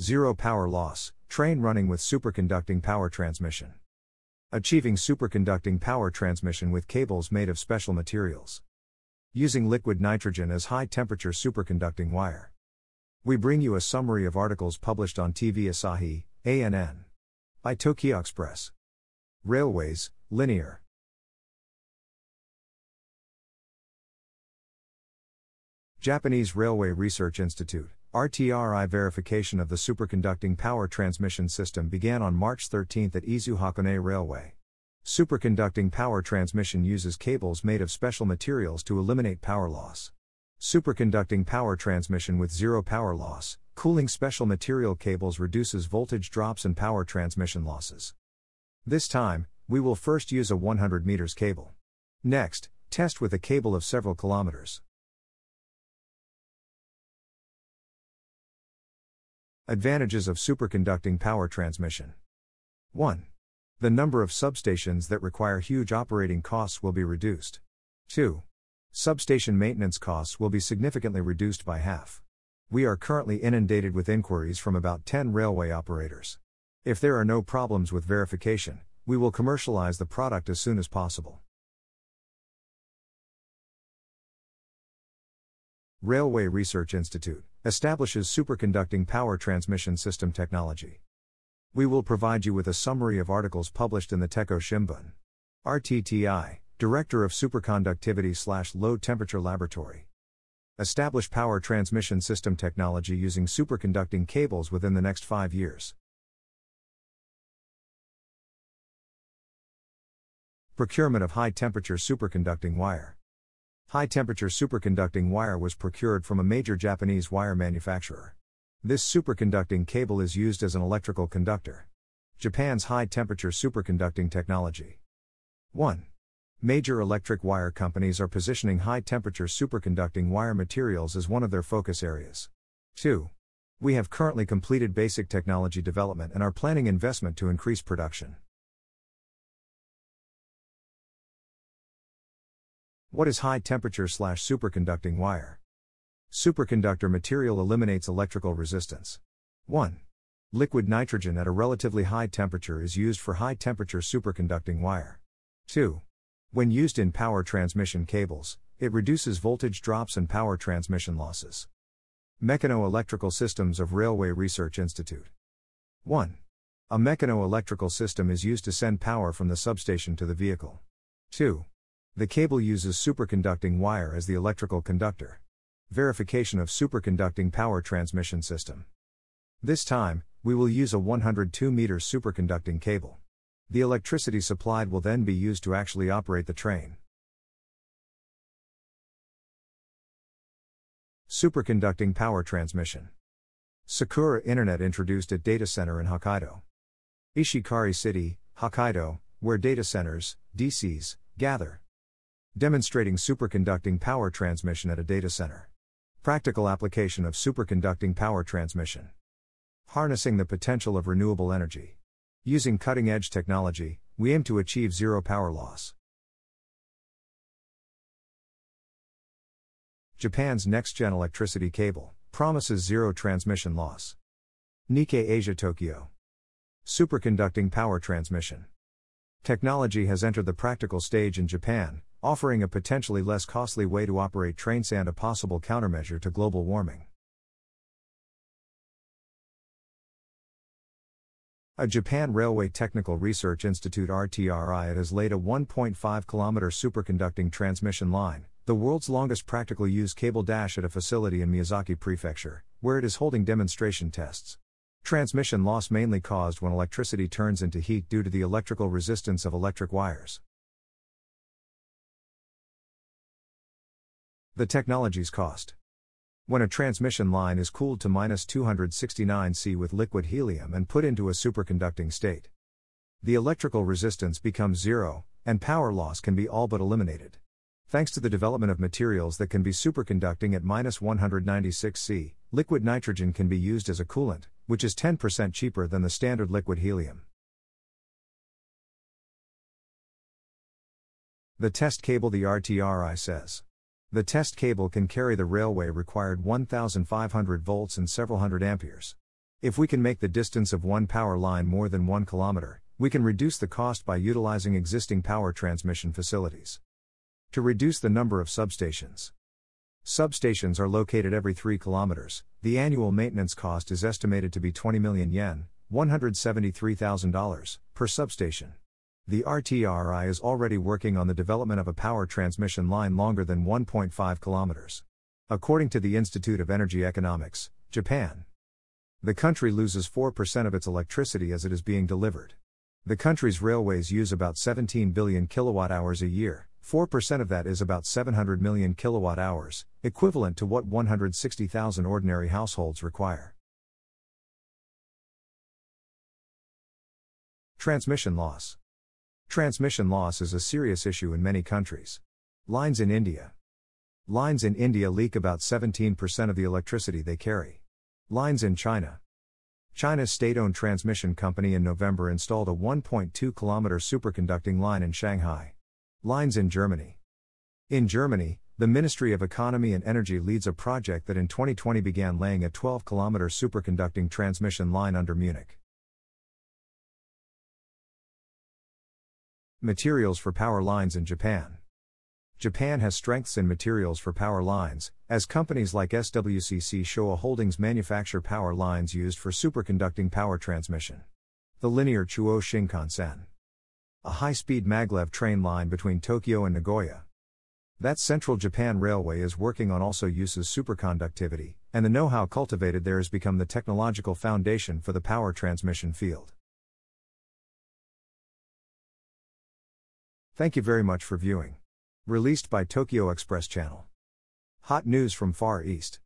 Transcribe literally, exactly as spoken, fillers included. zero power loss, train running with superconducting power transmission. Achieving superconducting power transmission with cables made of special materials. Using liquid nitrogen as high-temperature superconducting wire. We bring you a summary of articles published on T V Asahi, A N N. By TokioX'Press. Railways, linear. Japanese Railway Research Institute, R T R I verification of the superconducting power transmission system began on March thirteenth at Izu Hakone Railway. Superconducting power transmission uses cables made of special materials to eliminate power loss. Superconducting power transmission with zero power loss, cooling special material cables reduces voltage drops and power transmission losses. This time, we will first use a one hundred meters cable. Next, test with a cable of several kilometers. Advantages of superconducting power transmission. one. The number of substations that require huge operating costs will be reduced. two. Substation maintenance costs will be significantly reduced by half. We are currently inundated with inquiries from about ten railway operators. If there are no problems with verification, we will commercialize the product as soon as possible. Railway Research Institute establishes superconducting power transmission system technology. We will provide you with a summary of articles published in the Teko Shimbun. R T R I, Director of Superconductivity/Low Temperature Laboratory. Establish power transmission system technology using superconducting cables within the next five years. Procurement of high-temperature superconducting wire. High-temperature superconducting wire was procured from a major Japanese wire manufacturer. This superconducting cable is used as an electrical conductor. Japan's high-temperature superconducting technology. one. Major electric wire companies are positioning high-temperature superconducting wire materials as one of their focus areas. two. We have currently completed basic technology development and are planning investment to increase production. What is high-temperature/superconducting wire? Superconductor material eliminates electrical resistance. one. Liquid nitrogen at a relatively high temperature is used for high-temperature superconducting wire. two. When used in power transmission cables, it reduces voltage drops and power transmission losses. Mechanoelectrical systems of Railway Research Institute. one. A mechanoelectrical system is used to send power from the substation to the vehicle. two. The cable uses superconducting wire as the electrical conductor. Verification of superconducting power transmission system. This time, we will use a one hundred two meter superconducting cable. The electricity supplied will then be used to actually operate the train. Superconducting power transmission. Sakura Internet introduced a data center in Hokkaido. Ishikari City, Hokkaido, where data centers, D Cs, gather. Demonstrating superconducting power transmission at a data center. Practical application of superconducting power transmission. Harnessing the potential of renewable energy. Using cutting-edge technology, we aim to achieve zero power loss. Japan's next-gen electricity cable promises zero transmission loss. Nikkei Asia Tokyo. Superconducting power transmission. Technology has entered the practical stage in Japan, offering a potentially less costly way to operate trains and a possible countermeasure to global warming. A Japan Railway Technical Research Institute R T R I has laid a one point five kilometer superconducting transmission line, the world's longest practical use cable dash at a facility in Miyazaki Prefecture, where it is holding demonstration tests. Transmission loss mainly caused when electricity turns into heat due to the electrical resistance of electric wires. The technology's cost. When a transmission line is cooled to minus two hundred sixty-nine Celsius with liquid helium and put into a superconducting state, the electrical resistance becomes zero, and power loss can be all but eliminated. Thanks to the development of materials that can be superconducting at minus one hundred ninety-six Celsius, liquid nitrogen can be used as a coolant, which is ten percent cheaper than the standard liquid helium. The test cable, the R T R I says. The test cable can carry the railway required one thousand five hundred volts and several hundred amperes. If we can make the distance of one power line more than one kilometer, we can reduce the cost by utilizing existing power transmission facilities. To reduce the number of substations. Substations are located every three kilometers. The annual maintenance cost is estimated to be twenty million yen, one hundred seventy-three thousand dollars, per substation. The R T R I is already working on the development of a power transmission line longer than one point five kilometers. According to the Institute of Energy Economics, Japan, the country loses four percent of its electricity as it is being delivered. The country's railways use about seventeen billion kilowatt hours a year, four percent of that is about seven hundred million kilowatt hours, equivalent to what one hundred sixty thousand ordinary households require. Transmission loss. Transmission loss is a serious issue in many countries. Lines in India. Lines in India leak about seventeen percent of the electricity they carry. Lines in China. China's state-owned transmission company in November installed a one point two kilometer superconducting line in Shanghai. Lines in Germany. In Germany, the Ministry of Economy and Energy leads a project that in twenty twenty began laying a twelve kilometer superconducting transmission line under Munich. Materials for power lines in Japan. Japan has strengths in materials for power lines, as companies like S W C C Showa Holdings manufacture power lines used for superconducting power transmission. The linear Chuo Shinkansen, a high-speed maglev train line between Tokyo and Nagoya, that Central Japan Railway is working on, also uses superconductivity, and the know-how cultivated there has become the technological foundation for the power transmission field. Thank you very much for viewing. Released by TokioX'Press channel. Hot news from Far East.